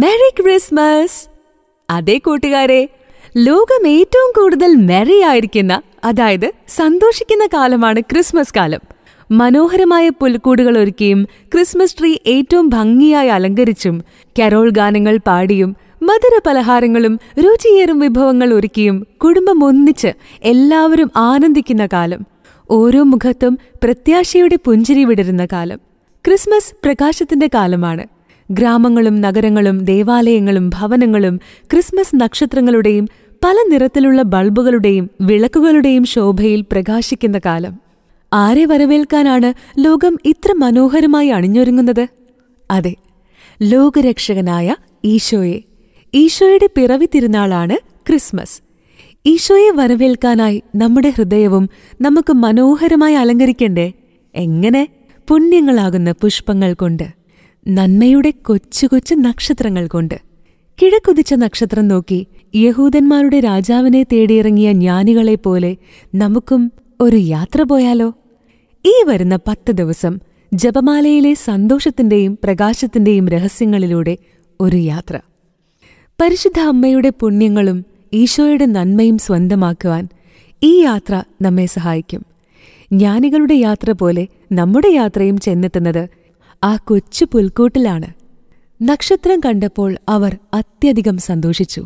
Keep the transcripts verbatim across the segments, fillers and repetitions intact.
Merry Christmas! അതേ കൂട്ടുകാരെ, ലോകം ഏറ്റവും കൂടുതൽ മെറി ആയിരിക്കുന്ന, അതായത് സന്തോഷിക്കുന്ന കാലമാണ് ക്രിസ്മസ് കാലം. മനോഹരമായ പുൽക്കൂടുകൾ ഒരുക്കിയും ക്രിസ്മസ് ട്രീ ഏറ്റവും ഭംഗിയായി അലങ്കരിച്ചും കരോൾ ഗാനങ്ങൾ പാടിയും മധുര പലഹാരങ്ങളും രുചിയേറും വിഭവങ്ങൾ ഒരുക്കിയും കുടുംബം ഒന്നിച്ച് എല്ലാവരും ആനന്ദിക്കുന്ന കാലം. ഓരോ മുഖത്തും പ്രത്യാശയുടെ പുഞ്ചിരി വിടരുന്ന കാലം. ക്രിസ്മസ് പ്രകാശത്തിന്റെ കാലമാണ്. ഗ്രാമങ്ങളും നഗരങ്ങളും ദേവാലയങ്ങളും ഭവനങ്ങളും ക്രിസ്മസ് നക്ഷത്രങ്ങളുടെയും പല നിറത്തിലുള്ള ബൾബുകളുടെയും വിളക്കുകളുടെയും ശോഭയിൽ പ്രകാശിക്കുന്ന കാലം. ആരെ വരവേൽക്കാനാണ് ലോകം ഇത്ര മനോഹരമായി അണിഞ്ഞൊരുങ്ങുന്നത്? അതെ, ലോകരക്ഷകനായ ഈശോയെ. ഈശോയുടെ പിറവി തിരുനാളാണ് ക്രിസ്മസ്. ഈശോയെ വരവേൽക്കാനായി നമ്മുടെ ഹൃദയവും നമുക്ക് മനോഹരമായി അലങ്കരിക്കണ്ടേ? എങ്ങനെ? പുണ്യങ്ങളാകുന്ന പുഷ്പങ്ങൾ കൊണ്ട്, നന്മയുടെ കൊച്ചു കൊച്ചു നക്ഷത്രങ്ങൾ കൊണ്ട്. കിഴക്കുതിച്ച നക്ഷത്രം നോക്കി യഹൂദന്മാരുടെ രാജാവിനെ തേടിയിറങ്ങിയ ജ്ഞാനികളെപ്പോലെ നമുക്കും ഒരു യാത്ര പോയാലോ? ഈ വരുന്ന പത്ത് ദിവസം ജപമാലയിലെ സന്തോഷത്തിന്റെയും പ്രകാശത്തിന്റെയും രഹസ്യങ്ങളിലൂടെ ഒരു യാത്ര. പരിശുദ്ധ അമ്മയുടെ പുണ്യങ്ങളും ഈശോയുടെ നന്മയും സ്വന്തമാക്കുവാൻ ഈ യാത്ര നമ്മെ സഹായിക്കും. ജ്ഞാനികളുടെ യാത്ര പോലെ നമ്മുടെ യാത്രയും ചെന്നെത്തുന്നത് ആ കൊച്ചു പുൽക്കൂട്ടിലാണ്. നക്ഷത്രം കണ്ടപ്പോൾ അവർ അത്യധികം സന്തോഷിച്ചു.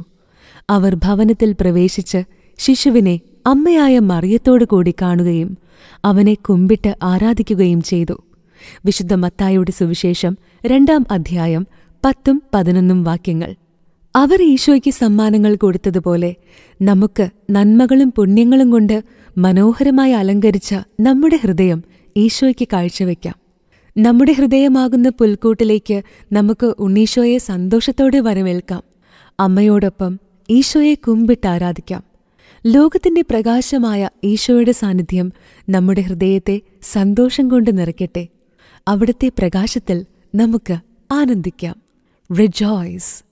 അവർ ഭവനത്തിൽ പ്രവേശിച്ച് ശിശുവിനെ അമ്മയായ മറിയത്തോടു കൂടി കാണുകയും അവനെ കുമ്പിട്ട് ആരാധിക്കുകയും ചെയ്തു. വിശുദ്ധ മത്തായിയുടെ സുവിശേഷം രണ്ടാം അധ്യായം പത്തും പതിനൊന്നും വാക്യങ്ങൾ. അവർ ഈശോയ്ക്ക് സമ്മാനങ്ങൾ കൊടുത്തതുപോലെ നമുക്ക് നന്മകളും പുണ്യങ്ങളും കൊണ്ട് മനോഹരമായി അലങ്കരിച്ച നമ്മുടെ ഹൃദയം ഈശോയ്ക്ക് കാഴ്ചവെക്കാം. നമ്മുടെ ഹൃദയമാകുന്ന പുൽക്കൂട്ടിലേക്ക് നമുക്ക് ഉണ്ണീശോയെ സന്തോഷത്തോടെ വരവേൽക്കാം. അമ്മയോടൊപ്പം ഈശോയെ കുമ്പിട്ട് ആരാധിക്കാം. ലോകത്തിന്റെ പ്രകാശമായ ഈശോയുടെ സാന്നിധ്യം നമ്മുടെ ഹൃദയത്തെ സന്തോഷം കൊണ്ട് നിറയ്ക്കട്ടെ. അവിടുത്തെ പ്രകാശത്തിൽ നമുക്ക് ആനന്ദിക്കാം. റിജോയ്സ്.